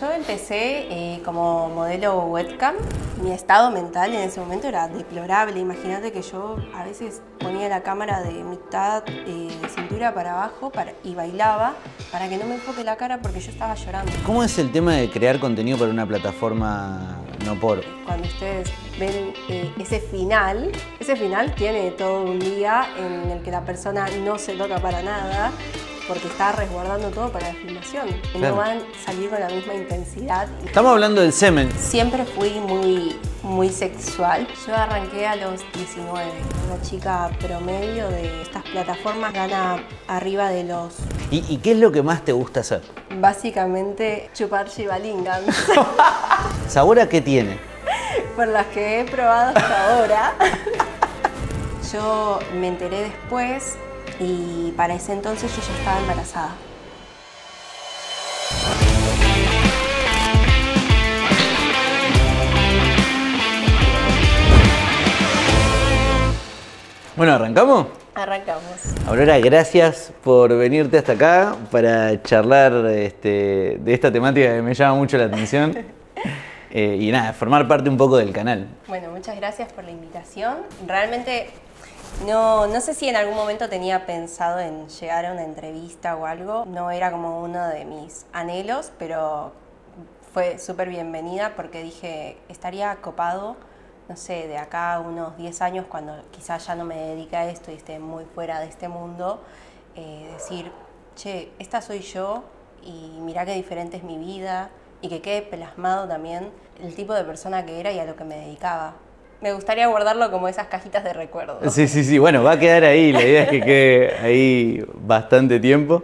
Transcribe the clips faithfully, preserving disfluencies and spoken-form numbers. Yo empecé eh, como modelo webcam. Mi estado mental en ese momento era deplorable. Imagínate que yo a veces ponía la cámara de mitad eh, de cintura para abajo para, y bailaba para que no me enfoque la cara porque yo estaba llorando. ¿Cómo es el tema de crear contenido para una plataforma no por? Cuando ustedes ven eh, ese final, ese final tiene todo un día en el que la persona no se toca para nada, porque está resguardando todo para la filmación. Claro. No van a salir con la misma intensidad. Estamos hablando del semen. Siempre fui muy, muy sexual. Yo arranqué a los diecinueve. Una chica promedio de estas plataformas gana arriba de los... ¿Y, y qué es lo que más te gusta hacer? Básicamente chupar chivalingam. ¿Sabor a qué tiene? Por las que he probado hasta ahora. Yo me enteré después y para ese entonces yo ya estaba embarazada. Bueno, ¿arrancamos? Arrancamos. Aurora, gracias por venirte hasta acá para charlar este, de esta temática que me llama mucho la atención. eh, y nada, formar parte un poco del canal. Bueno, muchas gracias por la invitación. Realmente... No, no sé si en algún momento tenía pensado en llegar a una entrevista o algo. No era como uno de mis anhelos, pero fue súper bienvenida porque dije, estaría copado, no sé, de acá a unos diez años, cuando quizás ya no me dedique a esto y esté muy fuera de este mundo, eh, decir, che, esta soy yo y mirá qué diferente es mi vida, y que quede plasmado también el tipo de persona que era y a lo que me dedicaba. Me gustaría guardarlo como esas cajitas de recuerdo. Sí, sí, sí. Bueno, va a quedar ahí. La idea es que quede ahí bastante tiempo.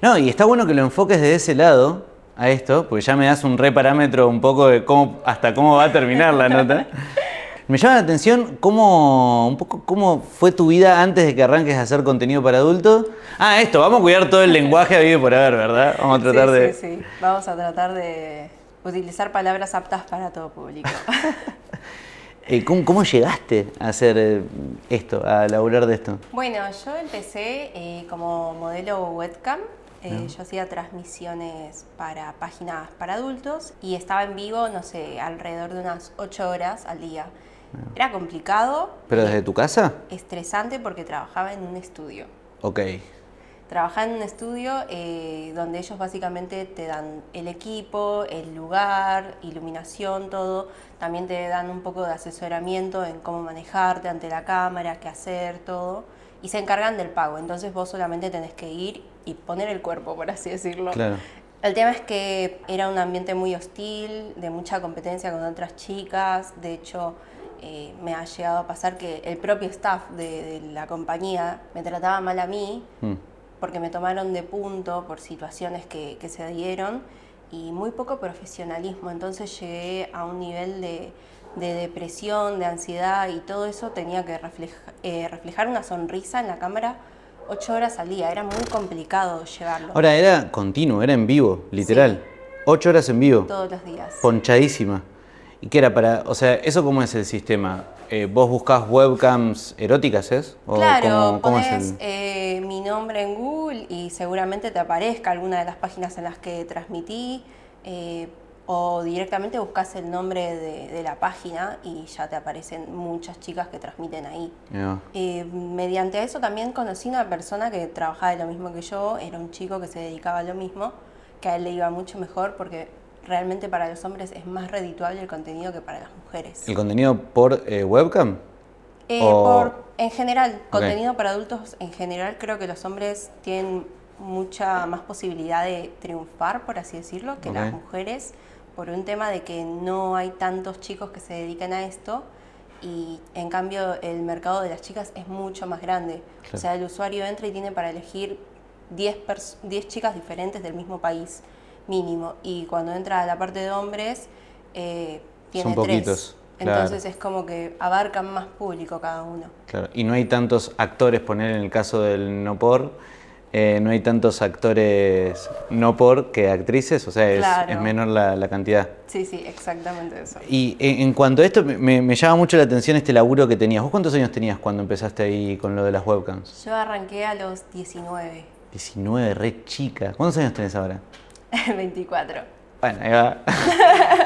No, y está bueno que lo enfoques de ese lado a esto, porque ya me das un reparámetro un poco de cómo, hasta cómo va a terminar la nota. Me llama la atención cómo, un poco, cómo fue tu vida antes de que arranques a hacer contenido para adultos. Ah, esto, vamos a cuidar todo el lenguaje a vivir por haber, ¿verdad? Vamos a tratar sí, de... Sí, sí. Vamos a tratar de utilizar palabras aptas para todo público. ¿Cómo, ¿Cómo llegaste a hacer esto, a laburar de esto? Bueno, yo empecé eh, como modelo webcam. Eh, no. Yo hacía transmisiones para páginas para adultos y estaba en vivo, no sé, alrededor de unas ocho horas al día. No. Era complicado. ¿Pero desde tu casa? Estresante porque trabajaba en un estudio. Ok. Trabajaba en un estudio eh, donde ellos básicamente te dan el equipo, el lugar, iluminación, todo. También te dan un poco de asesoramiento en cómo manejarte ante la cámara, qué hacer, todo. Y se encargan del pago. Entonces vos solamente tenés que ir y poner el cuerpo, por así decirlo. Claro. El tema es que era un ambiente muy hostil, de mucha competencia con otras chicas. De hecho... Eh, me ha llegado a pasar que el propio staff de, de la compañía me trataba mal a mí mm. porque me tomaron de punto por situaciones que, que se dieron y muy poco profesionalismo. Entonces llegué a un nivel de, de depresión, de ansiedad y todo eso tenía que refleja, eh, reflejar una sonrisa en la cámara ocho horas al día. Era muy complicado llevarlo. Ahora era continuo, era en vivo, literal. Sí. Ocho horas en vivo. Todos los días. Ponchadísima. ¿Y qué era para...? O sea, ¿eso cómo es el sistema? Eh, ¿Vos buscás webcams eróticas, es? ¿O claro, cómo, cómo ponés, es el... eh, mi nombre en Google y seguramente te aparezca alguna de las páginas en las que transmití, eh, o directamente buscas el nombre de, de la página y ya te aparecen muchas chicas que transmiten ahí. Yeah. Eh, mediante eso también conocí una persona que trabajaba de lo mismo que yo, era un chico que se dedicaba a lo mismo, que a él le iba mucho mejor porque... Realmente para los hombres es más redituable el contenido que para las mujeres. ¿El contenido por eh, webcam? Eh, o... por, en general, okay. Contenido para adultos en general. Creo que los hombres tienen mucha más posibilidad de triunfar, por así decirlo, que okay. Las mujeres, por un tema de que no hay tantos chicos que se dedican a esto y en cambio el mercado de las chicas es mucho más grande. Claro. O sea, el usuario entra y tiene para elegir diez chicas diferentes del mismo país. Mínimo, y cuando entra a la parte de hombres eh, tiene son poquitos, tres, entonces claro. Es como que abarcan más público cada uno. Claro, y no hay tantos actores, poner en el caso del no por, eh, no hay tantos actores no por que actrices, o sea, es, claro. Es menor la, la cantidad. Sí, sí, exactamente eso. Y en, en cuanto a esto, me, me llama mucho la atención este laburo que tenías. ¿Vos cuántos años tenías cuando empezaste ahí con lo de las webcams? Yo arranqué a los diecinueve. diecinueve, re chica. ¿Cuántos años tenés ahora? veinticuatro. Bueno, ahí va.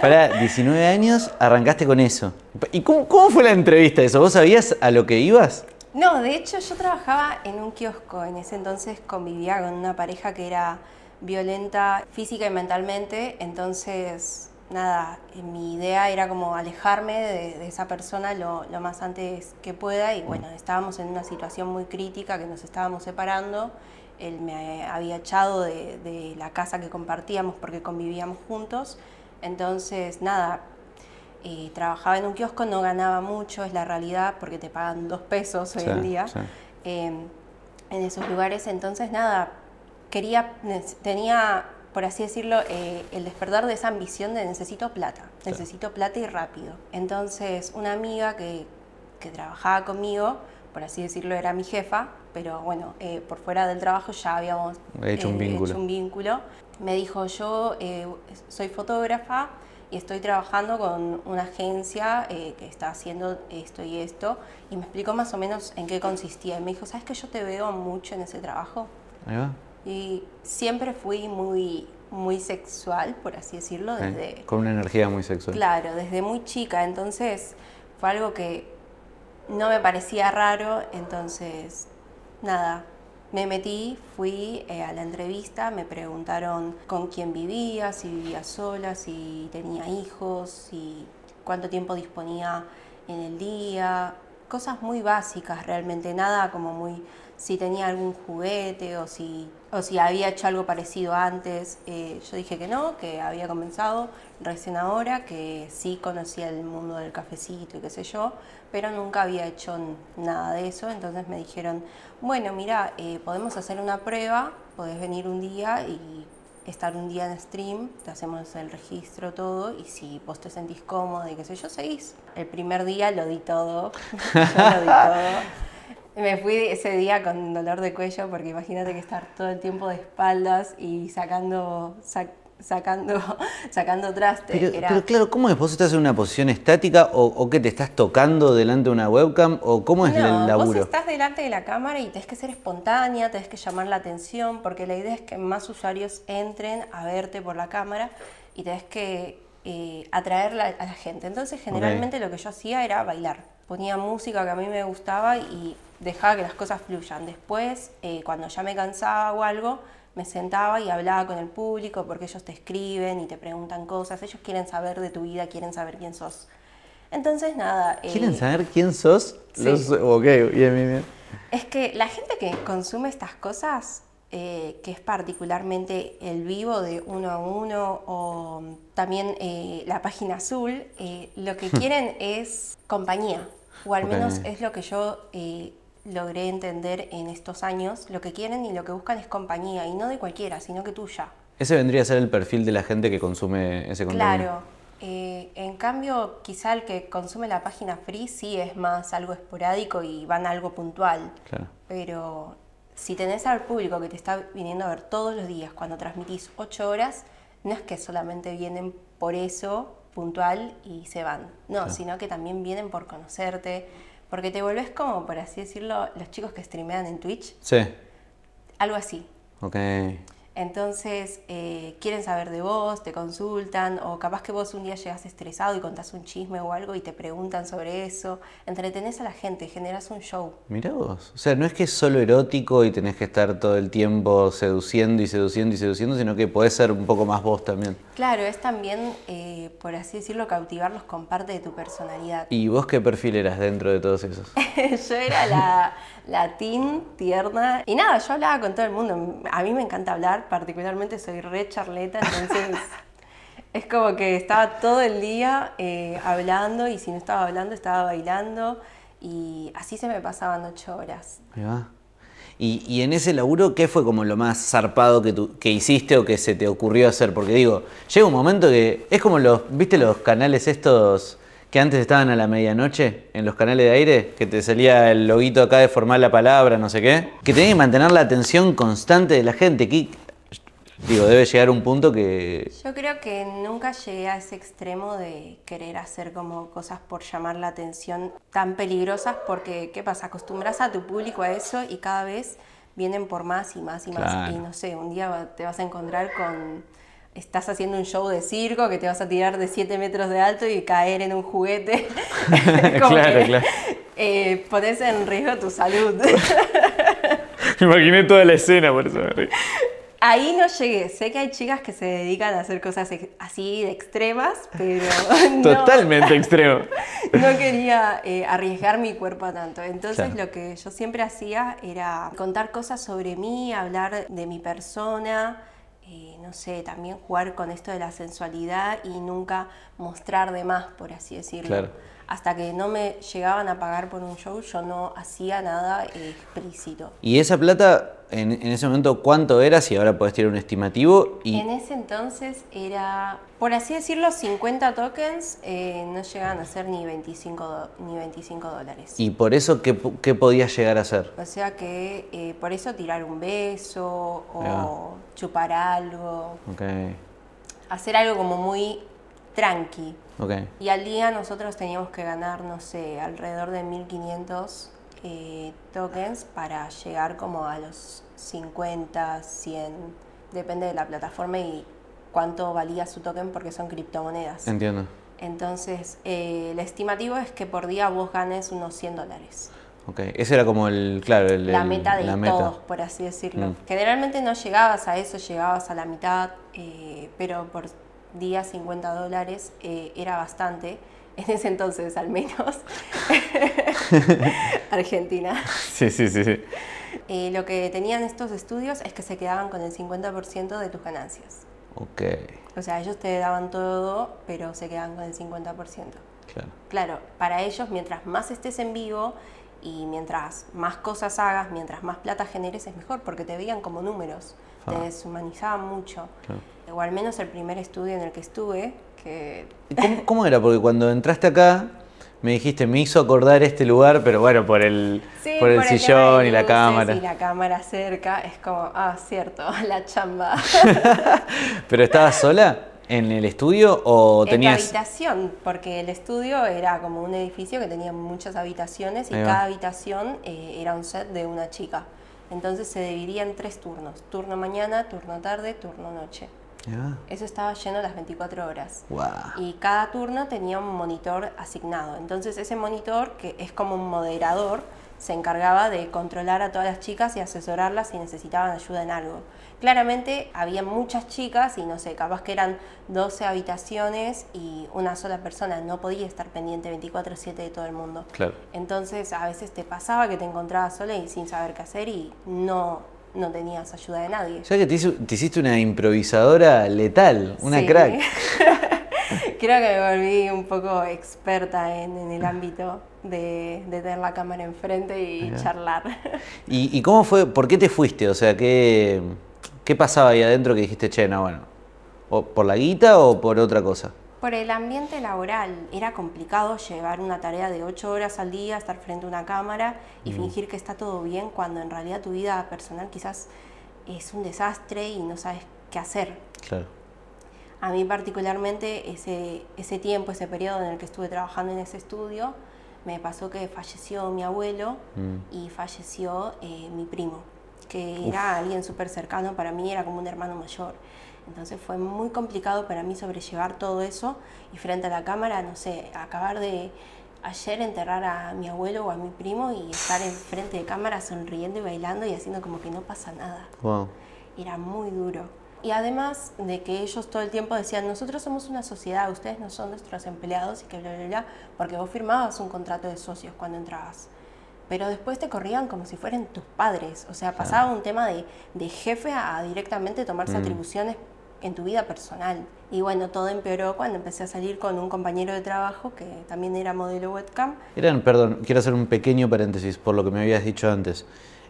Pará, diecinueve años, arrancaste con eso. ¿Y cómo, cómo fue la entrevista eso? ¿Vos sabías a lo que ibas? No, de hecho yo trabajaba en un kiosco. En ese entonces convivía con una pareja que era violenta física y mentalmente. Entonces, nada, mi idea era como alejarme de, de esa persona lo, lo más antes que pueda. Y bueno, estábamos en una situación muy crítica que nos estábamos separando. Él me había echado de, de la casa que compartíamos porque convivíamos juntos. Entonces, nada, eh, trabajaba en un kiosco, no ganaba mucho, es la realidad, porque te pagan dos pesos hoy sí, en día sí. eh, en esos lugares. Entonces, nada, quería, tenía, por así decirlo, eh, el despertar de esa ambición de necesito plata, sí. necesito plata y rápido. Entonces, una amiga que, que trabajaba conmigo, por así decirlo, era mi jefa, pero bueno, eh, por fuera del trabajo ya habíamos He hecho, eh, un vínculo. hecho un vínculo. Me dijo, yo eh, soy fotógrafa y estoy trabajando con una agencia eh, que está haciendo esto y esto, y me explicó más o menos en qué consistía. Y me dijo, ¿sabes que yo te veo mucho en ese trabajo? Ahí va. Y siempre fui muy, muy sexual, por así decirlo. Desde, eh, con una energía muy sexual. Claro, desde muy chica. Entonces fue algo que no me parecía raro, entonces... Nada, me metí, fui eh, a la entrevista, me preguntaron con quién vivía, si vivía sola, si tenía hijos, si cuánto tiempo disponía en el día, cosas muy básicas realmente, nada como muy, si tenía algún juguete o si, o si había hecho algo parecido antes. Eh, yo dije que no, que había comenzado recién ahora, que sí conocía el mundo del cafecito y qué sé yo, pero nunca había hecho nada de eso. Entonces me dijeron, bueno, mira, eh, podemos hacer una prueba, podés venir un día y estar un día en stream, te hacemos el registro, todo, y si vos te sentís cómodo y qué sé yo, seguís. El primer día lo di todo, yo lo di todo. Me fui ese día con dolor de cuello porque imagínate que estar todo el tiempo de espaldas y sacando sac, sacando, sacando trastes. Pero, era... pero claro, ¿cómo es? ¿Vos estás en una posición estática o, o qué? ¿Te estás tocando delante de una webcam? ¿O cómo es no, el laburo? Vos estás delante de la cámara y tenés que ser espontánea, tenés que llamar la atención porque la idea es que más usuarios entren a verte por la cámara y tenés que eh, atraer la, a la gente. Entonces generalmente okay. lo que yo hacía era bailar. Ponía música que a mí me gustaba y dejaba que las cosas fluyan. Después, eh, cuando ya me cansaba o algo, me sentaba y hablaba con el público porque ellos te escriben y te preguntan cosas. Ellos quieren saber de tu vida, quieren saber quién sos. Entonces, nada... Eh, ¿Quieren saber quién sos? Sí. Los, ok, bien, bien, bien. Es que la gente que consume estas cosas, eh, que es particularmente el vivo de uno a uno o también eh, la página azul, eh, lo que quieren es compañía. O al menos okay. es lo que yo eh, logré entender en estos años. Lo que quieren y lo que buscan es compañía, y no de cualquiera, sino que tuya. Ese vendría a ser el perfil de la gente que consume ese contenido. Claro. Eh, en cambio, quizá el que consume la página free sí es más algo esporádico y van a algo puntual. Claro. Pero si tenés al público que te está viniendo a ver todos los días cuando transmitís ocho horas, no es que solamente vienen por eso... puntual y se van. No, claro. sino que también vienen por conocerte, porque te volvés como, por así decirlo, los chicos que streamean en Twitch. Sí. Algo así. Ok. Entonces, eh, quieren saber de vos, te consultan, o capaz que vos un día llegás estresado y contás un chisme o algo y te preguntan sobre eso. Entretenés a la gente, generás un show. Mirá vos. O sea, no es que es solo erótico y tenés que estar todo el tiempo seduciendo y seduciendo y seduciendo, sino que podés ser un poco más vos también. Claro, es también, eh, por así decirlo, cautivarlos con parte de tu personalidad. ¿Y vos qué perfil eras dentro de todos esos? Yo era la, la teen, tierna. Y nada, yo hablaba con todo el mundo. A mí me encanta hablar. Particularmente soy re charleta, entonces es como que estaba todo el día eh, hablando, y si no estaba hablando estaba bailando, y así se me pasaban ocho horas. Ahí va. Y, y en ese laburo, ¿qué fue como lo más zarpado que, tu, que hiciste o que se te ocurrió hacer? Porque digo, llega un momento que es como los, ¿viste los canales estos que antes estaban a la medianoche en los canales de aire? Que te salía el loguito acá de formar la palabra, no sé qué. Que tenías que mantener la atención constante de la gente, que digo, debe llegar un punto que... Yo creo que nunca llegué a ese extremo de querer hacer como cosas por llamar la atención tan peligrosas, porque, ¿qué pasa? Acostumbras a tu público a eso y cada vez vienen por más y más y más. Claro. Y no sé, un día te vas a encontrar con estás haciendo un show de circo, que te vas a tirar de siete metros de alto y caer en un juguete. claro, que, claro. Eh, pones en riesgo tu salud. Me imaginé toda la escena, por eso me río. Ahí no llegué. Sé que hay chicas que se dedican a hacer cosas así de extremas, pero no. Totalmente extremo. No quería eh, arriesgar mi cuerpo tanto. Entonces claro. Lo que yo siempre hacía era contar cosas sobre mí, hablar de mi persona, eh, no sé, también jugar con esto de la sensualidad y nunca mostrar de más, por así decirlo. Claro. Hasta que no me llegaban a pagar por un show, yo no hacía nada explícito. ¿Y esa plata, en, en ese momento, cuánto era? Si ahora podés tirar un estimativo. Y... En ese entonces era, por así decirlo, cincuenta tokens, eh, no llegaban a ser ni veinticinco dólares. ¿Y por eso qué, qué podías llegar a hacer? O sea que eh, por eso tirar un beso o yeah. chupar algo. Okay. Hacer algo como muy tranqui. Okay. Y al día nosotros teníamos que ganar, no sé, alrededor de mil quinientos eh, tokens para llegar como a los cincuenta, cien, depende de la plataforma y cuánto valía su token porque son criptomonedas. Entiendo. Entonces, eh, el estimativo es que por día vos ganes unos cien dólares. Ok, ese era como el, claro, el, la meta de la meta. Todos, por así decirlo. Mm. Generalmente no llegabas a eso, llegabas a la mitad, eh, pero por... día cincuenta dólares eh, era bastante, en ese entonces al menos. Argentina. Sí, sí, sí. sí. Eh, lo que tenían estos estudios es que se quedaban con el cincuenta por ciento de tus ganancias. Ok. O sea, ellos te daban todo, pero se quedaban con el cincuenta por ciento. Claro. Claro, para ellos, mientras más estés en vivo y mientras más cosas hagas, mientras más plata generes, es mejor, porque te veían como números. Ah. Te deshumanizaban mucho. Claro. O al menos el primer estudio en el que estuve. Que... ¿Cómo, ¿Cómo era? Porque cuando entraste acá me dijiste, me hizo acordar este lugar, pero bueno, por el, sí, por el por sillón el y la luces, cámara. Y la cámara cerca, es como, ah, cierto, la chamba. ¿Pero estabas sola en el estudio o tenías...? En la habitación, porque el estudio era como un edificio que tenía muchas habitaciones y cada habitación eh, era un set de una chica. Entonces se dividía en tres turnos, turno mañana, turno tarde, turno noche. Yeah. Eso estaba lleno las veinticuatro horas. Wow. Y cada turno tenía un monitor asignado. Entonces ese monitor, que es como un moderador, se encargaba de controlar a todas las chicas y asesorarlas si necesitaban ayuda en algo. Claramente había muchas chicas y no sé, capaz que eran doce habitaciones y una sola persona no podía estar pendiente veinticuatro siete de todo el mundo. Claro. Entonces a veces te pasaba que te encontrabas sola y sin saber qué hacer y no... no tenías ayuda de nadie. O sea que te, hizo, te hiciste una improvisadora letal, una sí. crack. Creo que me volví un poco experta en, en el ámbito de, de tener la cámara enfrente y Ajá. charlar. ¿Y, ¿Y cómo fue? ¿Por qué te fuiste? O sea, ¿qué, qué pasaba ahí adentro que dijiste, che, no, bueno, ¿o por la guita o por otra cosa? Por el ambiente laboral. Era complicado llevar una tarea de ocho horas al día, estar frente a una cámara y mm. fingir que está todo bien cuando en realidad tu vida personal quizás es un desastre y no sabes qué hacer. Claro. A mí particularmente ese, ese tiempo, ese periodo en el que estuve trabajando en ese estudio, me pasó que falleció mi abuelo mm. y falleció eh, mi primo, que Uf. Era alguien súper cercano para mí, era como un hermano mayor. Entonces fue muy complicado para mí sobrellevar todo eso y frente a la cámara, no sé, acabar de ayer enterrar a mi abuelo o a mi primo y estar enfrente de cámara sonriendo y bailando y haciendo como que no pasa nada. Wow. Era muy duro. Y además de que ellos todo el tiempo decían, nosotros somos una sociedad, ustedes no son nuestros empleados y que bla, bla, bla, porque vos firmabas un contrato de socios cuando entrabas. Pero después te corrían como si fueran tus padres. O sea, pasaba un tema de, de jefe a directamente tomarse mm. atribuciones en tu vida personal. Y bueno, todo empeoró cuando empecé a salir con un compañero de trabajo que también era modelo webcam. Eran, perdón, quiero hacer un pequeño paréntesis por lo que me habías dicho antes.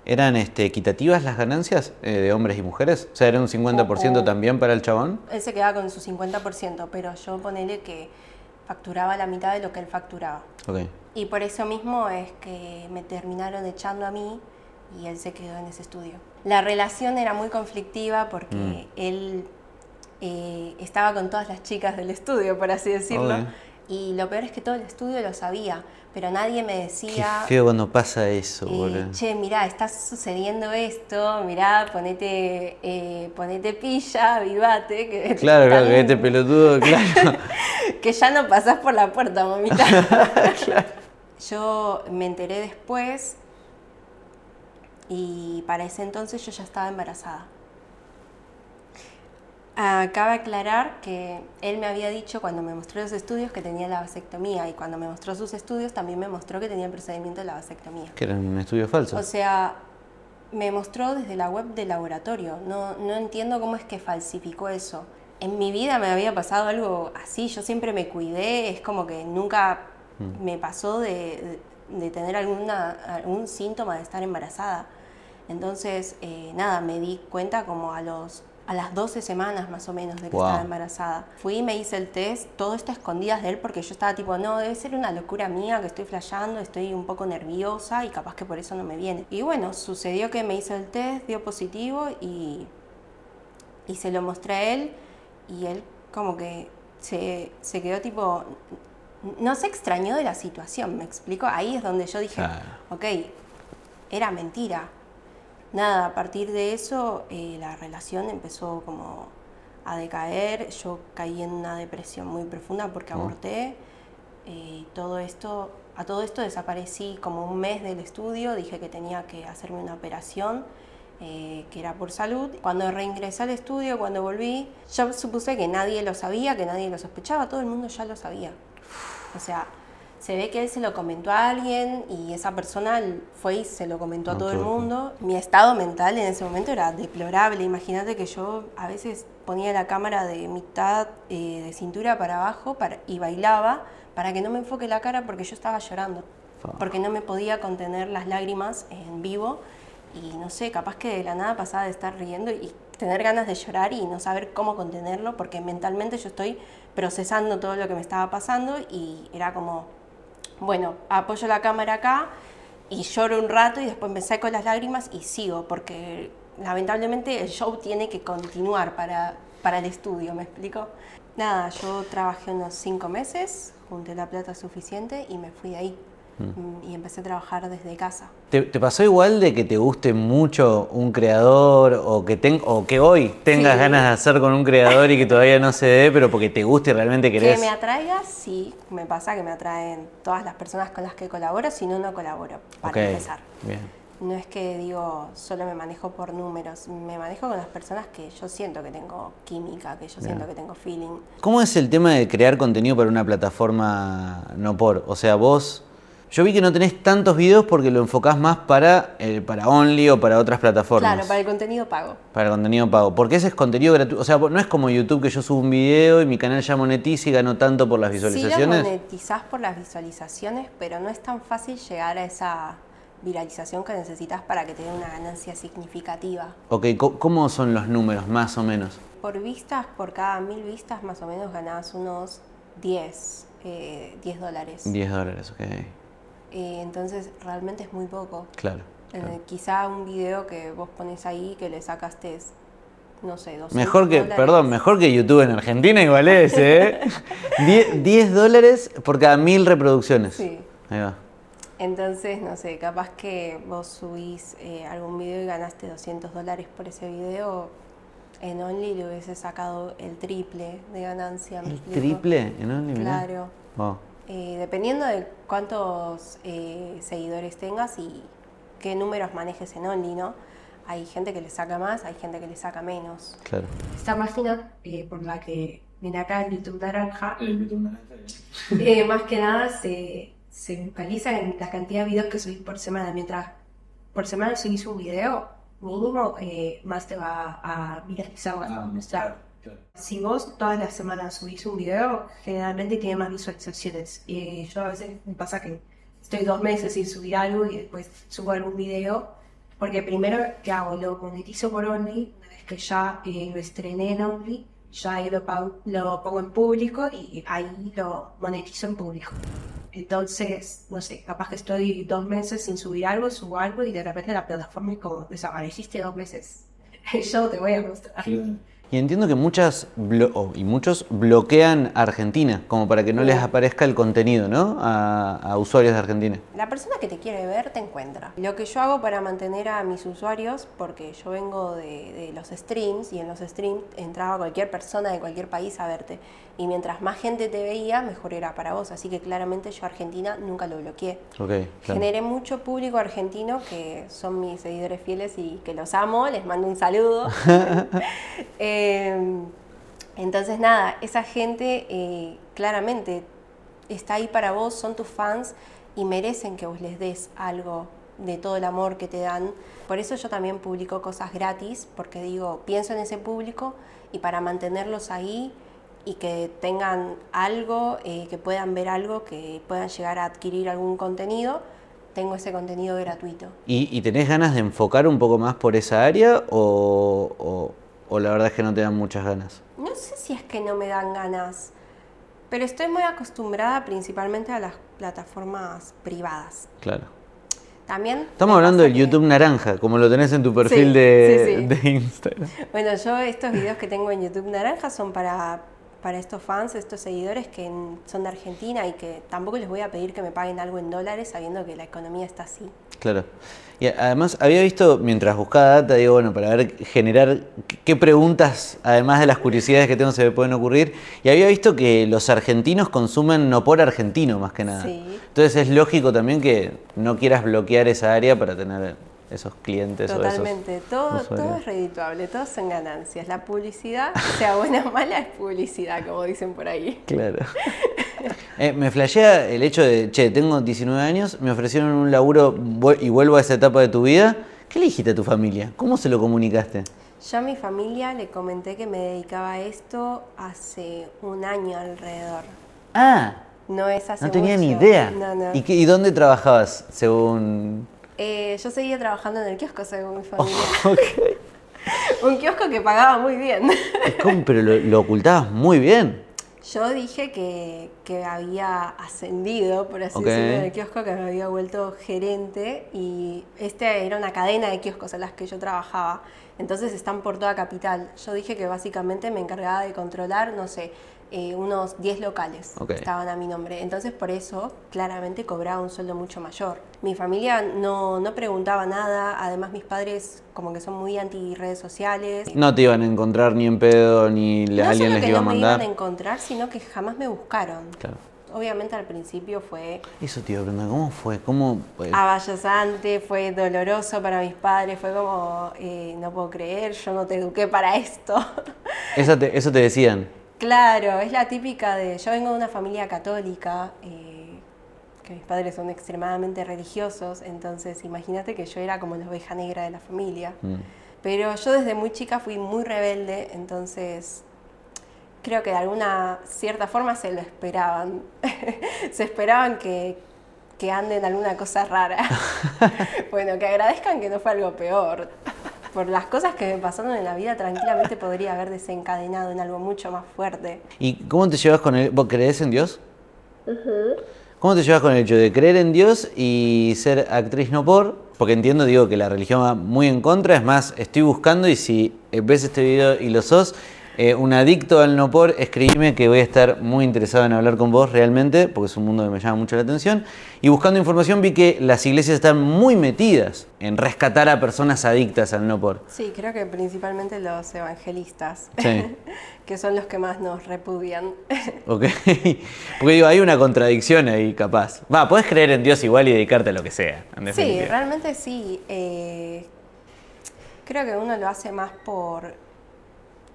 ¿Eran este, equitativas las ganancias eh, de hombres y mujeres? O sea, ¿era un cincuenta por ciento uh, uh, también para el chabón? Él se quedaba con su cincuenta por ciento, pero yo ponele que facturaba la mitad de lo que él facturaba. Okay. Y por eso mismo es que me terminaron echando a mí y él se quedó en ese estudio. La relación era muy conflictiva porque mm. él... Eh, estaba con todas las chicas del estudio, por así decirlo. Oye. Y lo peor es que todo el estudio lo sabía, pero nadie me decía... Qué feo cuando pasa eso, boludo. Eh, che, mirá, está sucediendo esto, mirá, ponete, eh, ponete pilla, avivate. Que claro, claro, que este pelotudo, claro. Que ya no pasás por la puerta, mamita. Claro. Yo me enteré después y para ese entonces yo ya estaba embarazada. Acaba de aclarar que él me había dicho cuando me mostró los estudios que tenía la vasectomía y cuando me mostró sus estudios también me mostró que tenía el procedimiento de la vasectomía. Que era un estudio falso. O sea, me mostró desde la web del laboratorio. No, no entiendo cómo es que falsificó eso. En mi vida me había pasado algo así. Yo siempre me cuidé. Es como que nunca mm. me pasó de, de, de tener alguna, algún síntoma de estar embarazada. Entonces, eh, nada, me di cuenta como a los... a las doce semanas más o menos de que wow. estaba embarazada. Fui y me hice el test, todo esto a escondidas de él porque yo estaba tipo, no, debe ser una locura mía que estoy flasheando, estoy un poco nerviosa y capaz que por eso no me viene. Y bueno, sucedió que me hice el test, dio positivo y, y se lo mostré a él y él como que se, se quedó tipo, no se extrañó de la situación, ¿me explico? Ahí es donde yo dije, ah. ok, era mentira. Nada, a partir de eso eh, la relación empezó como a decaer, yo caí en una depresión muy profunda porque oh. aborté, eh, y todo esto, a todo esto desaparecí como un mes del estudio, dije que tenía que hacerme una operación eh, que era por salud. Cuando reingresé al estudio, cuando volví, yo supuse que nadie lo sabía, que nadie lo sospechaba, todo el mundo ya lo sabía. O sea, se ve que él se lo comentó a alguien y esa persona fue y se lo comentó a todo el mundo. Mi estado mental en ese momento era deplorable. Imagínate que yo a veces ponía la cámara de mitad eh, de cintura para abajo para, y bailaba para que no me enfoque la cara porque yo estaba llorando. Porque no me podía contener las lágrimas en vivo y no sé, capaz que de la nada pasaba de estar riendo y tener ganas de llorar y no saber cómo contenerlo porque mentalmente yo estoy procesando todo lo que me estaba pasando y era como... Bueno, apoyo la cámara acá y lloro un rato y después me seco las lágrimas y sigo, porque lamentablemente el show tiene que continuar para, para el estudio, ¿me explico? Nada, yo trabajé unos cinco meses, junté la plata suficiente y me fui de ahí. Mm. Y empecé a trabajar desde casa. ¿Te, te pasó igual de que te guste mucho un creador o que, ten, o que hoy tengas sí. ganas de hacer con un creador y que todavía no se dé, pero porque te guste realmente querés? Que me atraiga, sí. Me pasa que me atraen todas las personas con las que colaboro, si no, no colaboro, para okay. empezar. Bien. No es que digo, solo me manejo por números, me manejo con las personas que yo siento que tengo química, que yo Bien. siento que tengo feeling. ¿Cómo es el tema de crear contenido para una plataforma no por? O sea, vos... Yo vi que no tenés tantos videos porque lo enfocás más para, eh, para Only o para otras plataformas. Claro, para el contenido pago. Para el contenido pago. Porque ese es contenido gratuito. O sea, no es como YouTube que yo subo un video y mi canal ya monetiza y gano tanto por las visualizaciones. Sí, lo monetizás por las visualizaciones, pero no es tan fácil llegar a esa viralización que necesitas para que te dé una ganancia significativa. Ok, ¿cómo son los números más o menos? Por vistas, por cada mil vistas más o menos ganabas unos diez dólares. diez dólares, ok. Entonces realmente es muy poco. Claro, claro. Eh, quizá un video que vos pones ahí que le sacaste, no sé, doscientos mejor que, dólares. Perdón, mejor que YouTube en Argentina igual es, ¿eh? diez dólares por cada mil reproducciones. Sí. Ahí va. Entonces, no sé, capaz que vos subís eh, algún video y ganaste doscientos dólares por ese video. En Only le hubiese sacado el triple de ganancia. ¿El triple? En Only, mirá. Claro. Wow. Eh, dependiendo de cuántos eh, seguidores tengas y qué números manejes en Only, ¿no? Hay gente que le saca más, hay gente que le saca menos. Claro. Esta máquina eh, por la que viene acá el YouTube Naranja, eh, más que nada se, se focaliza en la cantidad de videos que subís por semana. Mientras por semana subís un video mínimo, eh, más te va a viralizar, más te va a mostrar. Si vos todas las semanas subís un video, generalmente tiene más visualizaciones. Y yo a veces me pasa que estoy dos meses sin subir algo y después subo algún video. Porque primero, ¿qué hago? Lo monetizo por Only. Una vez que ya eh, lo estrené en Only, ya ahí lo, lo pongo en público y ahí lo monetizo en público. Entonces, no sé, capaz que estoy dos meses sin subir algo, subo algo y de repente la plataforma es como, desapareciste dos meses. Yo te voy a mostrar. Sí. Y entiendo que muchas blo y muchos bloquean a Argentina, como para que no les aparezca el contenido, ¿no? A, a usuarios de Argentina. La persona que te quiere ver te encuentra. Lo que yo hago para mantener a mis usuarios, porque yo vengo de, de los streams, y en los streams entraba cualquier persona de cualquier país a verte. Y mientras más gente te veía, mejor era para vos. Así que claramente yo a Argentina nunca lo bloqueé. Okay, claro. Generé mucho público argentino, que son mis seguidores fieles y que los amo. Les mando un saludo. eh, Entonces, nada, esa gente eh, claramente está ahí para vos, son tus fans y merecen que vos les des algo de todo el amor que te dan. Por eso yo también publico cosas gratis, porque digo, pienso en ese público y para mantenerlos ahí y que tengan algo, eh, que puedan ver algo, que puedan llegar a adquirir algún contenido, tengo ese contenido gratuito. ¿Y, y tenés ganas de enfocar un poco más por esa área o...? o... ¿O la verdad es que no te dan muchas ganas? No sé si es que no me dan ganas, pero estoy muy acostumbrada principalmente a las plataformas privadas. Claro. También... Estamos hablando del que... YouTube Naranja, como lo tenés en tu perfil sí, de, sí, sí. de Instagram. Bueno, yo estos videos que tengo en YouTube Naranja son para, para estos fans, estos seguidores que son de Argentina y que tampoco les voy a pedir que me paguen algo en dólares sabiendo que la economía está así. Claro. Y además había visto, mientras buscaba data, digo, bueno, para ver, generar qué preguntas, además de las curiosidades que tengo, se me pueden ocurrir. Y había visto que los argentinos consumen no por argentino, más que nada. Sí. Entonces es lógico también que no quieras bloquear esa área para tener esos clientes. Totalmente. O esos todo, todo es redituable, todo son ganancias. La publicidad, sea buena o mala, es publicidad, como dicen por ahí. Claro. Eh, me flashea el hecho de, che, tengo diecinueve años, me ofrecieron un laburo y vuelvo a esa etapa de tu vida. ¿Qué le dijiste a tu familia? ¿Cómo se lo comunicaste? Yo a mi familia le comenté que me dedicaba a esto hace un año alrededor. Ah, no es hace no tenía mucho. Ni idea. No, no. ¿Y, qué, ¿Y dónde trabajabas según...? Eh, yo seguía trabajando en el kiosco según mi familia. Oh, okay. Un kiosco que pagaba muy bien. ¿Cómo? Pero lo, lo ocultabas muy bien. Yo dije que, que había ascendido, por así okay. decirlo, en el kiosco, que me había vuelto gerente y este era una cadena de kioscos en las que yo trabajaba. Entonces están por toda Capital. Yo dije que básicamente me encargaba de controlar, no sé, eh, unos diez locales okay. estaban a mi nombre. Entonces por eso claramente cobraba un sueldo mucho mayor. Mi familia no, no preguntaba nada, además mis padres como que son muy anti redes sociales. No te iban a encontrar ni en pedo, ni no alguien les iba a mandar. No solo que no me iban a encontrar, sino que jamás me buscaron. Claro. Obviamente al principio fue... Eso te iba a preguntar, ¿cómo fue? ¿Cómo fue? Avallazante, fue doloroso para mis padres, fue como, eh, no puedo creer, yo no te eduqué para esto. Eso te, eso te decían. Claro, es la típica de, yo vengo de una familia católica, eh, que mis padres son extremadamente religiosos, entonces imagínate que yo era como la oveja negra de la familia. Mm. Pero yo desde muy chica fui muy rebelde, entonces... Creo que de alguna cierta forma se lo esperaban. Se esperaban que, que anden alguna cosa rara. Bueno, que agradezcan que no fue algo peor. Por las cosas que me pasaron en la vida, tranquilamente podría haber desencadenado en algo mucho más fuerte. ¿Y cómo te llevas con el... ¿Vos crees en Dios? Uh-huh. ¿Cómo te llevas con el hecho de creer en Dios y ser actriz no por? Porque entiendo, digo, que la religión va muy en contra. Es más, estoy buscando y si ves este video y lo sos... Eh, un adicto al no por, escribime que voy a estar muy interesado en hablar con vos realmente, porque es un mundo que me llama mucho la atención. Y buscando información vi que las iglesias están muy metidas en rescatar a personas adictas al no por. Sí, creo que principalmente los evangelistas, sí. que son los que más nos repudian. Ok, porque digo, hay una contradicción ahí capaz. Va, podés creer en Dios igual y dedicarte a lo que sea, en definitiva. Sí, realmente sí. Eh, creo que uno lo hace más por...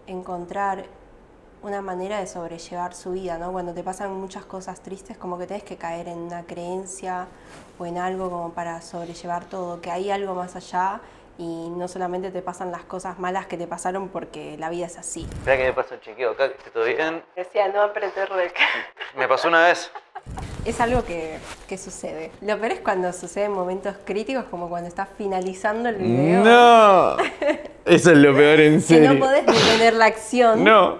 encontrar una manera de sobrellevar su vida, ¿no? Cuando te pasan muchas cosas tristes, como que tenés que caer en una creencia o en algo como para sobrellevar todo, que hay algo más allá y no solamente te pasan las cosas malas que te pasaron porque la vida es así. Espera que me pase un chequeo acá, que esté todo bien. Decía, no apreté rec. Me pasó una vez. Es algo que, que sucede. Lo peor es cuando suceden momentos críticos, como cuando estás finalizando el video. ¡No! Eso es lo peor, en serio. Que no podés detener la acción. No.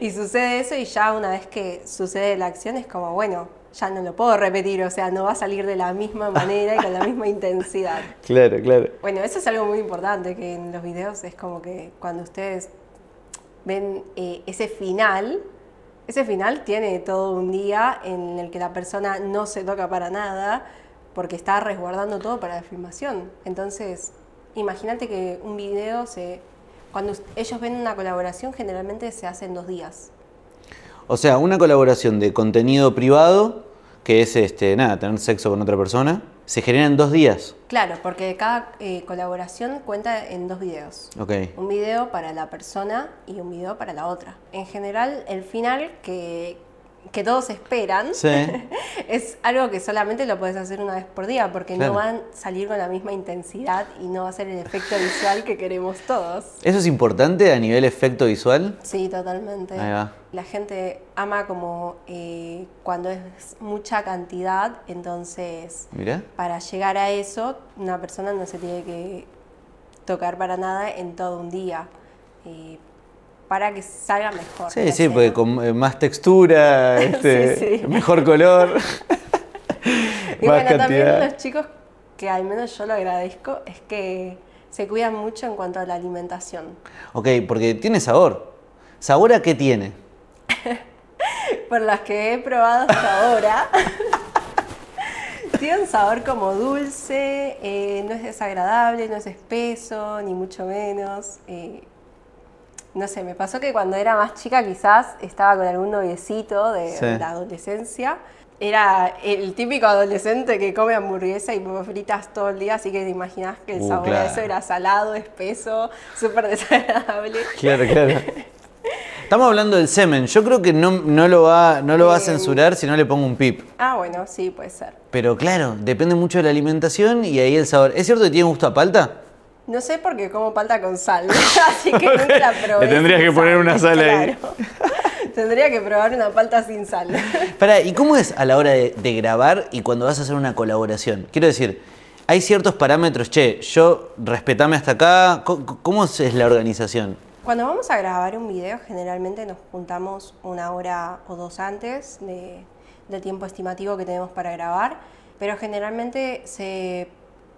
Y sucede eso, y ya una vez que sucede la acción es como, bueno, ya no lo puedo repetir, o sea, no va a salir de la misma manera y con la misma intensidad. Claro, claro. Bueno, eso es algo muy importante, que en los videos es como que cuando ustedes ven eh, ese final, ese final tiene todo un día en el que la persona no se toca para nada porque está resguardando todo para la filmación. Entonces, imagínate que un video se... Cuando ellos ven una colaboración, generalmente se hace en dos días. O sea, una colaboración de contenido privado, que es este, nada, tener sexo con otra persona, se genera en dos días. Claro, porque cada eh, colaboración cuenta en dos videos. Okay. Un video para la persona y un video para la otra. En general, el final que, que todos esperan, sí, es algo que solamente lo puedes hacer una vez por día, porque claro, no van a salir con la misma intensidad y no va a ser el efecto visual que queremos todos. ¿Eso es importante a nivel efecto visual? Sí, totalmente. Ahí va. La gente ama como eh, cuando es mucha cantidad, entonces, ¿mirá?, para llegar a eso una persona no se tiene que tocar para nada en todo un día. Eh, para que salga mejor. Sí, sí, escena, porque con más textura, este, sí, sí, mejor color, y más bueno, cantidad. También los chicos, que al menos yo lo agradezco, es que se cuidan mucho en cuanto a la alimentación. Ok, porque tiene sabor. ¿Sabor a qué tiene? Por las que he probado hasta ahora, tiene un sabor como dulce, eh, no es desagradable, no es espeso, ni mucho menos. Eh, No sé, me pasó que cuando era más chica quizás estaba con algún noviecito de, sí, la adolescencia. Era el típico adolescente que come hamburguesa y papas fritas todo el día, así que te imaginás que el uh, sabor, claro, a eso era salado, espeso, súper desagradable. Claro, claro. Estamos hablando del semen. Yo creo que no, no lo va, no lo va eh, a censurar si no le pongo un pip. Ah, bueno, sí, puede ser. Pero claro, depende mucho de la alimentación y ahí el sabor. ¿Es cierto que tiene gusto a palta? No sé porque como palta con sal, ¿no? Así que nunca la probé. Le tendrías que sal, poner una sal, claro, ahí. Tendría que probar una palta sin sal. Pará, ¿y cómo es a la hora de, de grabar y cuando vas a hacer una colaboración? Quiero decir, hay ciertos parámetros, che, yo respetame hasta acá. ¿Cómo, cómo es la organización? Cuando vamos a grabar un video, generalmente nos juntamos una hora o dos antes de, del tiempo estimativo que tenemos para grabar, pero generalmente se...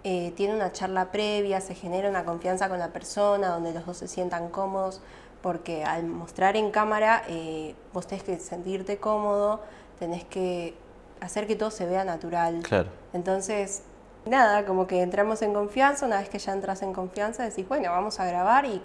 Eh, tiene una charla previa, se genera una confianza con la persona, donde los dos se sientan cómodos, porque al mostrar en cámara eh, vos tenés que sentirte cómodo, tenés que hacer que todo se vea natural. Claro. Entonces, nada, como que entramos en confianza, una vez que ya entras en confianza decís, bueno, vamos a grabar, y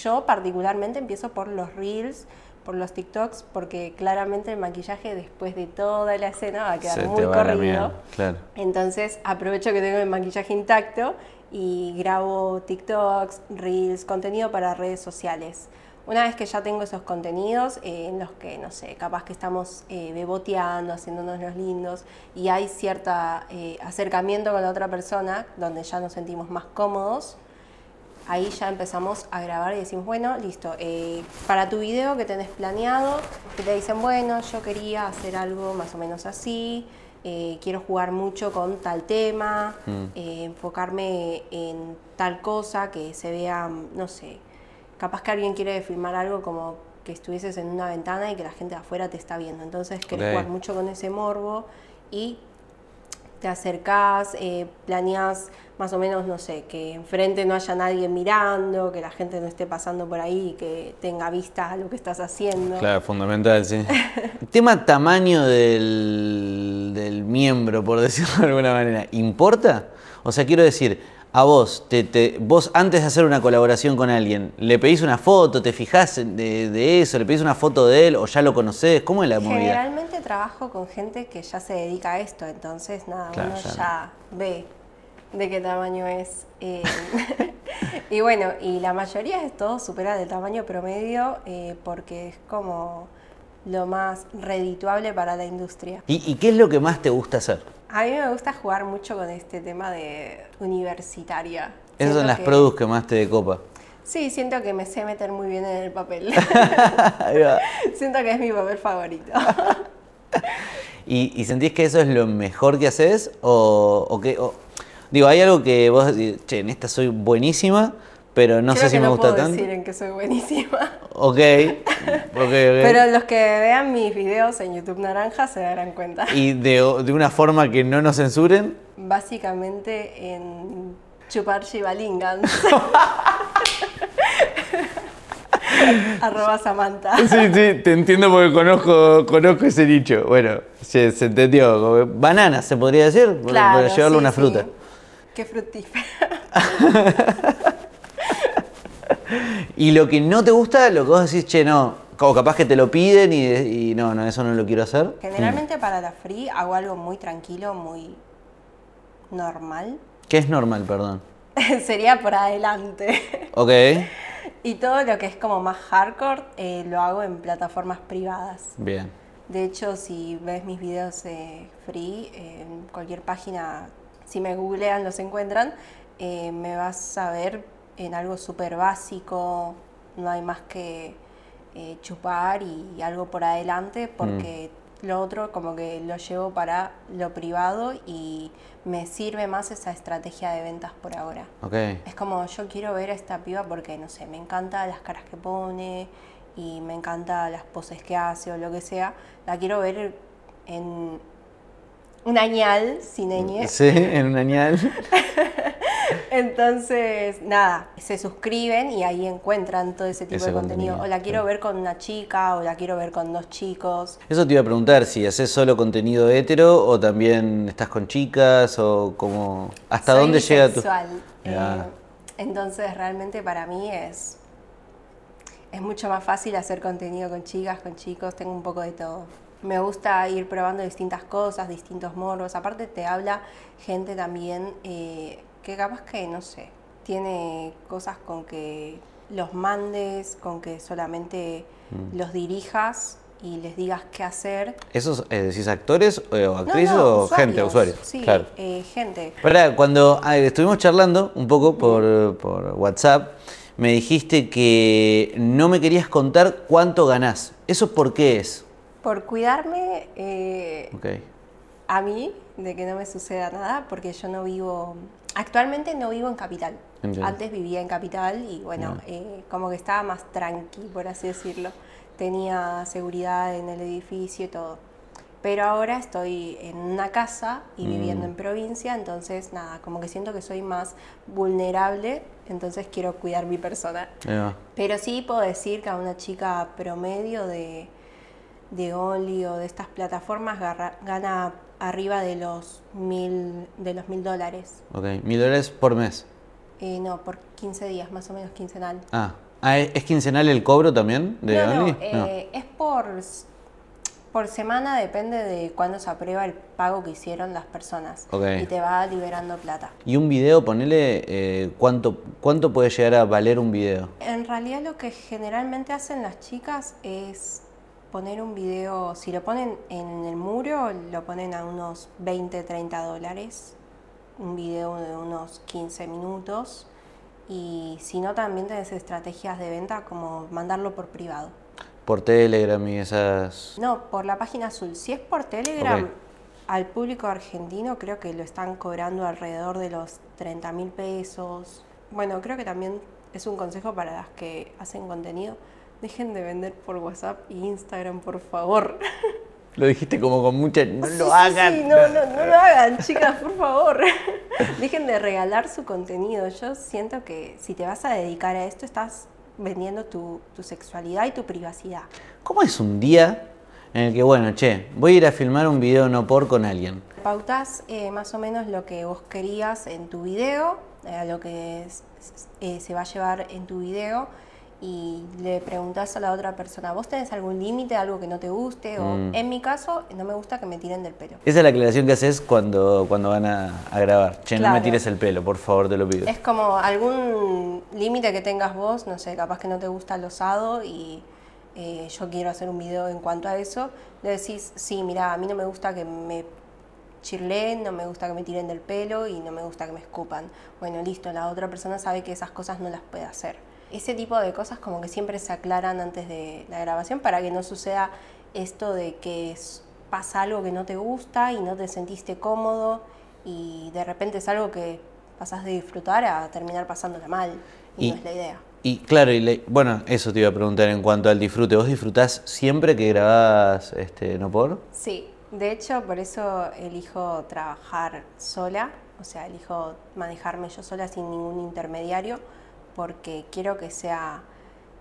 yo particularmente empiezo por los reels, por los TikToks, porque claramente el maquillaje después de toda la escena va a quedar se muy corrido. Claro. Entonces aprovecho que tengo el maquillaje intacto y grabo TikToks, reels, contenido para redes sociales. Una vez que ya tengo esos contenidos eh, en los que, no sé, capaz que estamos eh, beboteando, haciéndonos los lindos y hay cierto eh, acercamiento con la otra persona donde ya nos sentimos más cómodos, ahí ya empezamos a grabar y decimos, bueno, listo, eh, para tu video que tenés planeado, que te dicen, bueno, yo quería hacer algo más o menos así, eh, quiero jugar mucho con tal tema, mm. eh, enfocarme en tal cosa que se vea, no sé, capaz que alguien quiere filmar algo como que estuvieses en una ventana y que la gente de afuera te está viendo, entonces querés, okay, jugar mucho con ese morbo y... te acercás, eh, planeás más o menos, no sé, que enfrente no haya nadie mirando, que la gente no esté pasando por ahí, que tenga vista a lo que estás haciendo. Claro, fundamental, sí. Tema tamaño del, del miembro, por decirlo de alguna manera, ¿importa? O sea, quiero decir, a vos, te, te, vos antes de hacer una colaboración con alguien, ¿le pedís una foto, te fijás de, de eso, le pedís una foto de él o ya lo conocés? ¿Cómo es la movida? Generalmente trabajo con gente que ya se dedica a esto, entonces nada, claro, uno ya, ya ve de qué tamaño es. Eh, y bueno, y la mayoría de todo supera el tamaño promedio eh, porque es como lo más redituable para la industria. ¿Y, ¿Y qué es lo que más te gusta hacer? A mí me gusta jugar mucho con este tema de universitaria. Esas son las que... produs que más te decopa. Sí, siento que me sé meter muy bien en el papel. Siento que es mi papel favorito. ¿Y, ¿Y sentís que eso es lo mejor que haces? O, o que, o, digo, hay algo que vos, che, en esta soy buenísima, pero no Creo sé si me no gusta tanto. No puedo decir en que soy buenísima. Okay. ok, ok. Pero los que vean mis videos en YouTube Naranja se darán cuenta. ¿Y de, de una forma que no nos censuren? Básicamente en chupar shibalingan. Arroba Samantha. Sí, sí, te entiendo porque conozco, conozco ese nicho. Bueno, se, se entendió. Bananas, se podría decir, claro, para llevarle sí, una fruta. Sí. Qué fructífera. Y lo que no te gusta, lo que vos decís, che, no. O capaz que te lo piden y, y no, no, eso no lo quiero hacer. Generalmente mm. para la free hago algo muy tranquilo, muy normal. ¿Qué es normal, perdón? Sería por adelante. Ok. Y todo lo que es como más hardcore eh, lo hago en plataformas privadas. Bien. De hecho, si ves mis videos eh, free, eh, en cualquier página, si me googlean, los encuentran, eh, me vas a ver en algo súper básico, no hay más que eh, chupar y, y algo por adelante, porque mm. lo otro como que lo llevo para lo privado y me sirve más esa estrategia de ventas por ahora. Okay. Es como, yo quiero ver a esta piba porque, no sé, me encantan las caras que pone y me encantan las poses que hace o lo que sea. La quiero ver en un añal, sin ñ. Sí, en un añal. Entonces, nada, se suscriben y ahí encuentran todo ese tipo ese de contenido. contenido. O la quiero sí. ver con una chica, o la quiero ver con dos chicos. Eso te iba a preguntar, si haces solo contenido hetero o también estás con chicas, o como... ¿Hasta Soy dónde llega tu...? Eh, entonces, realmente para mí es... Es mucho más fácil hacer contenido con chicas, con chicos, tengo un poco de todo. Me gusta ir probando distintas cosas, distintos morbos. Aparte te habla gente también... Eh, que capaz que, no sé, tiene cosas con que los mandes, con que solamente mm. los dirijas y les digas qué hacer. ¿Esos eh, decís actores o actrices no, no, o usuarios, gente, usuarios? Sí, claro. eh, gente. Pero cuando ah, estuvimos charlando un poco por, por WhatsApp, me dijiste que no me querías contar cuánto ganás. ¿Eso por qué es? Por cuidarme eh, okay. a mí, de que no me suceda nada, porque yo no vivo... Actualmente no vivo en Capital. Entiendo. Antes vivía en Capital y bueno, no. eh, como que estaba más tranqui, por así decirlo. Tenía seguridad en el edificio y todo. Pero ahora estoy en una casa y mm. viviendo en provincia, entonces nada, como que siento que soy más vulnerable, entonces quiero cuidar mi persona. Yeah. Pero sí puedo decir que a una chica promedio de, de Only o de estas plataformas garra, gana... arriba de los mil, de los mil dólares. Ok, ¿mil dólares por mes? Eh, no, por quince días, más o menos quincenal. Ah, ah ¿es quincenal el cobro también? De no, no, eh, no, es por, por semana, depende de cuándo se aprueba el pago que hicieron las personas. Okay. Y te va liberando plata. ¿Y un video, ponele, eh, ¿cuánto, cuánto puede llegar a valer un video? En realidad lo que generalmente hacen las chicas es... poner un video, si lo ponen en el muro, lo ponen a unos veinte, treinta dólares. Un video de unos quince minutos. Y si no, también tenés estrategias de venta como mandarlo por privado. ¿Por Telegram y esas...? No, por la página azul. Si es por Telegram, okay. al público argentino creo que lo están cobrando alrededor de los treinta mil pesos. Bueno, creo que también es un consejo para las que hacen contenido. Dejen de vender por WhatsApp e Instagram, por favor. Lo dijiste como con mucha... No sí, lo hagan. Sí, sí. No, no, no lo hagan, chicas, por favor. Dejen de regalar su contenido. Yo siento que si te vas a dedicar a esto, estás vendiendo tu, tu sexualidad y tu privacidad. ¿Cómo es un día en el que, bueno, che, voy a ir a filmar un video no por con alguien? Pautás eh, más o menos lo que vos querías en tu video, eh, lo que es, eh, se va a llevar en tu video... y le preguntás a la otra persona, ¿vos tenés algún límite, algo que no te guste? O mm. en mi caso, no me gusta que me tiren del pelo. Esa es la aclaración que haces cuando, cuando van a, a grabar. Che, claro. No me tires el pelo, por favor, te lo pido. Es como algún límite que tengas vos, no sé, capaz que no te gusta el osado y eh, yo quiero hacer un video en cuanto a eso. Le decís, sí, mirá, a mí no me gusta que me chirleen, no me gusta que me tiren del pelo y no me gusta que me escupan. Bueno, listo, la otra persona sabe que esas cosas no las puede hacer. Ese tipo de cosas como que siempre se aclaran antes de la grabación para que no suceda esto de que pasa algo que no te gusta y no te sentiste cómodo y de repente es algo que pasás de disfrutar a terminar pasándola mal. y, y no es la idea. Y claro, y le, bueno, eso te iba a preguntar en cuanto al disfrute. ¿Vos disfrutás siempre que grabás este, No Por? Sí, de hecho por eso elijo trabajar sola, o sea, elijo manejarme yo sola sin ningún intermediario, porque quiero que sea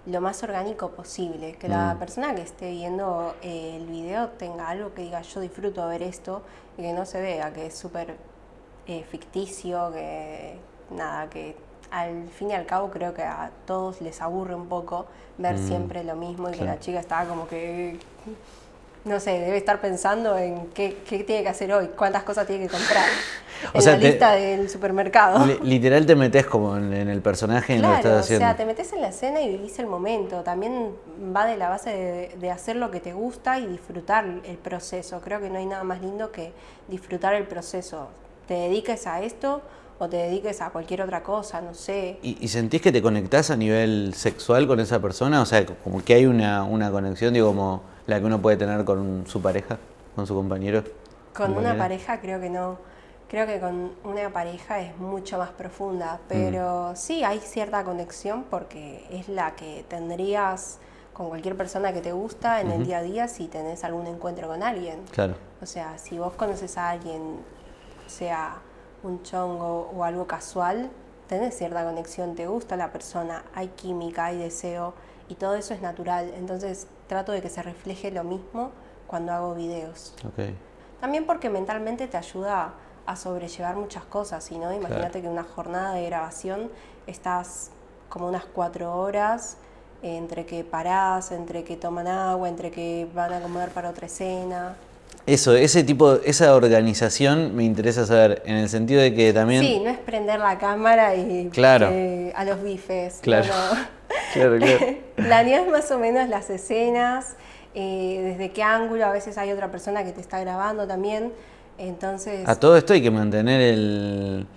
lo más orgánico posible, que mm. la persona que esté viendo eh, el video tenga algo que diga yo disfruto ver esto, y que no se vea que es súper eh, ficticio, que nada, que... Al fin y al cabo creo que a todos les aburre un poco ver mm. siempre lo mismo y claro. que la chica está como que, no sé, debe estar pensando en qué, qué tiene que hacer hoy, cuántas cosas tiene que comprar o en sea, la te, lista del supermercado. Li, literal te metes como en, en el personaje claro, en lo que estás haciendo. O sea, te metes en la escena y vivís el momento. También va de la base de, de hacer lo que te gusta y disfrutar el proceso. Creo que no hay nada más lindo que disfrutar el proceso. Te dediques a esto o te dediques a cualquier otra cosa, no sé. ¿Y, y sentís que te conectás a nivel sexual con esa persona? O sea, como que hay una, una conexión, digo, como la que uno puede tener con su pareja, con su compañero. Con compañera. Una pareja creo que no. Creo que con una pareja es mucho más profunda, pero mm. sí hay cierta conexión porque es la que tendrías con cualquier persona que te gusta en mm-hmm. el día a día si tenés algún encuentro con alguien. Claro. O sea, si vos conoces a alguien, sea un chongo o algo casual, tenés cierta conexión, te gusta la persona, hay química, hay deseo y todo eso es natural. Entonces trato de que se refleje lo mismo cuando hago videos. Okay. También porque mentalmente te ayuda a sobrellevar muchas cosas, ¿no? Imagínate claro. que una jornada de grabación estás como unas cuatro horas entre que parás, entre que toman agua, entre que van a comer para otra escena. Eso, ese tipo, esa organización me interesa saber, en el sentido de que también... Sí, no es prender la cámara y claro. eh, a los bifes. Claro, no, no. claro, claro. Planeás más o menos las escenas, eh, desde qué ángulo, a veces hay otra persona que te está grabando también, entonces... A todo esto hay que mantener el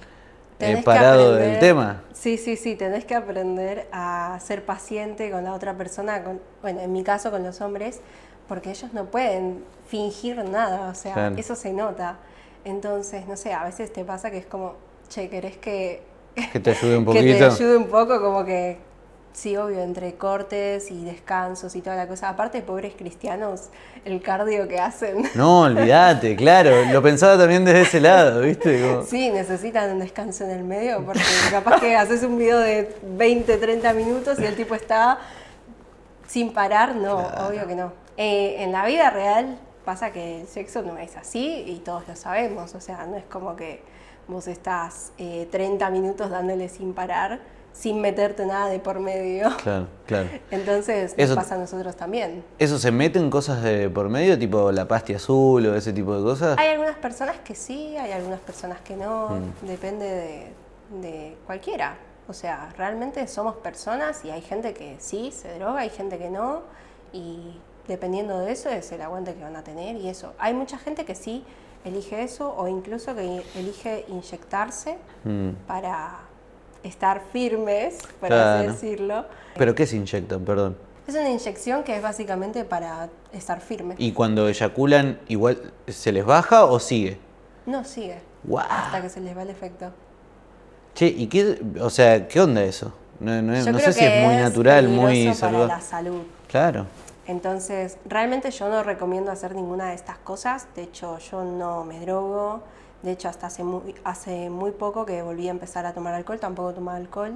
eh, parado aprender, del tema. Sí, sí, sí, tenés que aprender a ser paciente con la otra persona, con, bueno, en mi caso con los hombres, porque ellos no pueden fingir nada, o sea, claro. eso se nota. Entonces, no sé, a veces te pasa que es como, che, ¿querés que, que te ayude un poquito? Que te ayude un poco, como que, sí, obvio, entre cortes y descansos y toda la cosa. Aparte, pobres cristianos, el cardio que hacen. No, olvídate, claro, lo pensaba también desde ese lado, ¿viste? Como... Sí, necesitan un descanso en el medio, porque capaz que haces un video de veinte, treinta minutos y el tipo está sin parar, no, claro. obvio que no. Eh, en la vida real pasa que el sexo no es así y todos lo sabemos, o sea, no es como que vos estás eh, treinta minutos dándole sin parar, sin meterte nada de por medio. Claro, claro. Entonces eso nos pasa a nosotros también. ¿Eso se meten cosas de por medio, tipo la pasti azul o ese tipo de cosas? Hay algunas personas que sí, hay algunas personas que no, mm. depende de, de cualquiera. O sea, realmente somos personas y hay gente que sí se droga, hay gente que no y... Dependiendo de eso es el aguante que van a tener y eso. Hay mucha gente que sí elige eso o incluso que elige inyectarse mm. para estar firmes, por claro, así ¿no? decirlo. ¿Pero qué se inyectan? Perdón. Es una inyección que es básicamente para estar firmes. ¿Y cuando eyaculan igual se les baja o sigue? No, sigue. Wow. Hasta que se les va el efecto. Che, ¿y qué, o sea, qué onda eso? No, no, no sé si es muy natural, muy saludable. Para la salud. Claro. Entonces, realmente yo no recomiendo hacer ninguna de estas cosas. De hecho, yo no me drogo. De hecho, hasta hace muy, hace muy poco que volví a empezar a tomar alcohol. Tampoco tomaba alcohol.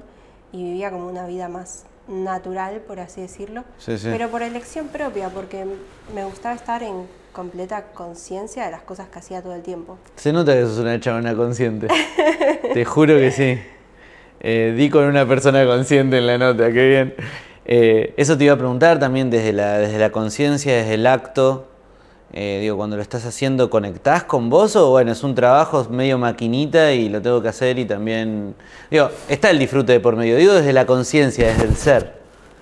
Y vivía como una vida más natural, por así decirlo. Sí, sí. Pero por elección propia, porque me gustaba estar en completa conciencia de las cosas que hacía todo el tiempo. Se nota que sos una chabona consciente. Te juro que sí. Eh, di con una persona consciente en la nota. Qué bien. Eh, eso te iba a preguntar también desde la, desde la conciencia, desde el acto. Eh, digo, cuando lo estás haciendo, ¿conectás con vos? O bueno, es un trabajo medio maquinita y lo tengo que hacer y también... Digo, está el disfrute de por medio. Digo, desde la conciencia, desde el ser.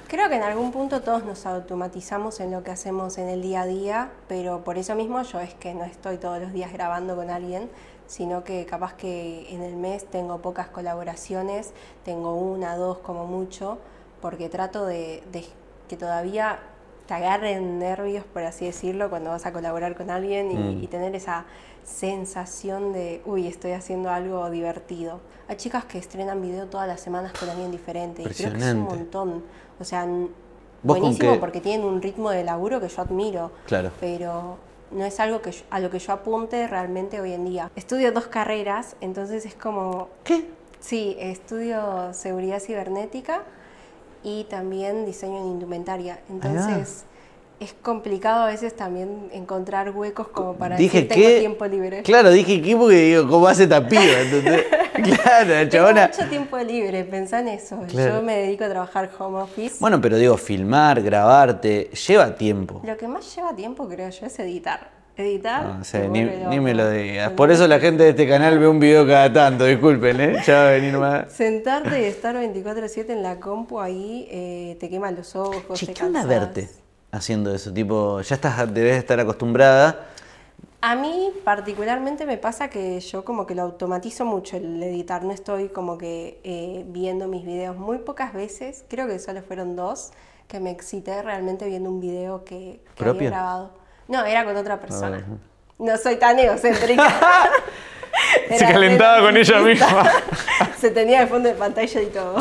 Creo que en algún punto todos nos automatizamos en lo que hacemos en el día a día, pero por eso mismo yo es que no estoy todos los días grabando con alguien, sino que capaz que en el mes tengo pocas colaboraciones, tengo una, dos como mucho... Porque trato de, de que todavía te agarren nervios, por así decirlo, cuando vas a colaborar con alguien y, mm. y tener esa sensación de, uy, estoy haciendo algo divertido. Hay chicas que estrenan video todas las semanas con alguien diferente y creo que es un montón. O sea, buenísimo porque tienen un ritmo de laburo que yo admiro. Claro. Pero no es algo que yo, a lo que yo apunte realmente hoy en día. Estudio dos carreras, entonces es como... ¿Qué? Sí, estudio seguridad cibernética y también diseño en indumentaria. Entonces ah. es complicado a veces también encontrar huecos como para dije, decir, tengo ¿qué? tiempo libre. Claro, dije ¿qué? Porque digo, ¿cómo hace esta piba? Entonces, claro, chabona. Tengo mucho tiempo libre, pensá en eso. Claro. Yo me dedico a trabajar home office. Bueno, pero digo, filmar, grabarte, lleva tiempo. Lo que más lleva tiempo, creo yo, es editar. Editar. No sé, ni, ni me lo digas. Por eso la gente de este canal ve un video cada tanto, disculpen, ¿eh? Ya va a venir más. Sentarte y estar veinticuatro siete en la compu ahí eh, te queman los ojos. Che, ¿qué onda verte haciendo eso? Tipo, ya estás, debes estar acostumbrada. A mí particularmente me pasa que yo como que lo automatizo mucho el editar. No estoy como que eh, viendo mis videos muy pocas veces. Creo que solo fueron dos que me excité realmente viendo un video que, que había grabado. No, era con otra persona. Uh-huh. No soy tan egocéntrica. Se calentaba con ella misma. Se tenía de fondo de pantalla y todo.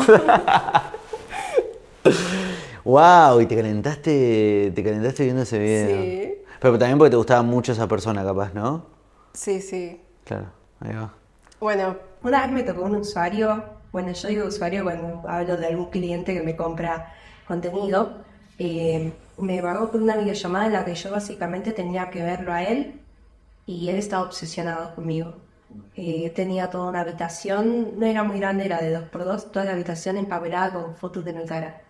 Wow, y te calentaste, te calentaste viendo ese video. Sí. Pero también porque te gustaba mucho esa persona, capaz, ¿no? Sí, sí. Claro, ahí va. Bueno, una vez me tocó un usuario, bueno, yo digo usuario cuando hablo de algún cliente que me compra contenido. Eh, me pagó por una videollamada en la que yo básicamente tenía que verlo a él y él estaba obsesionado conmigo. Eh, tenía toda una habitación, no era muy grande, era de dos por dos, toda la habitación empapelada con fotos de mi cara.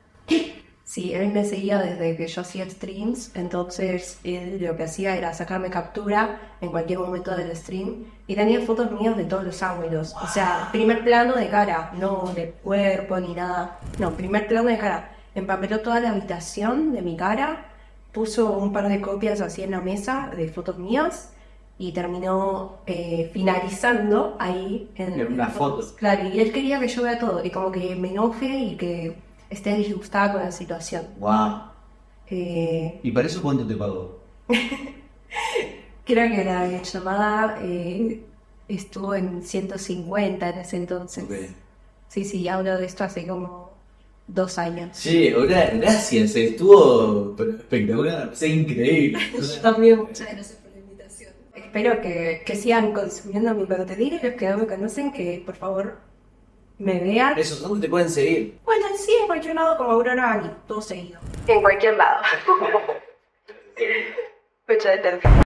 Sí, él me seguía desde que yo hacía streams, entonces él lo que hacía era sacarme captura en cualquier momento del stream y tenía fotos mías de todos los ángulos. O sea, primer plano de cara, no de cuerpo ni nada, no, primer plano de cara. Empapeló toda la habitación de mi cara, puso un par de copias así en la mesa de fotos mías y terminó eh, finalizando ahí en las fotos. Claro, y él quería que yo vea todo y como que me enoje y que esté disgustada con la situación. Wow. Eh, ¿Y para eso cuánto te pagó? Creo que la llamada eh, estuvo en ciento cincuenta en ese entonces. Okay. Sí, sí, hablo de esto hace como dos años. Sí, hola, gracias, estuvo espectacular, es increíble. Yo también, muchas gracias por la invitación. Espero que, que sigan consumiendo mi contenido y los que no me conocen, que por favor me vean. Eso, ¿dónde te pueden seguir? Bueno, sí, en cualquier lado, como Aurora Vanir, todo seguido. En cualquier lado. Muchas gracias.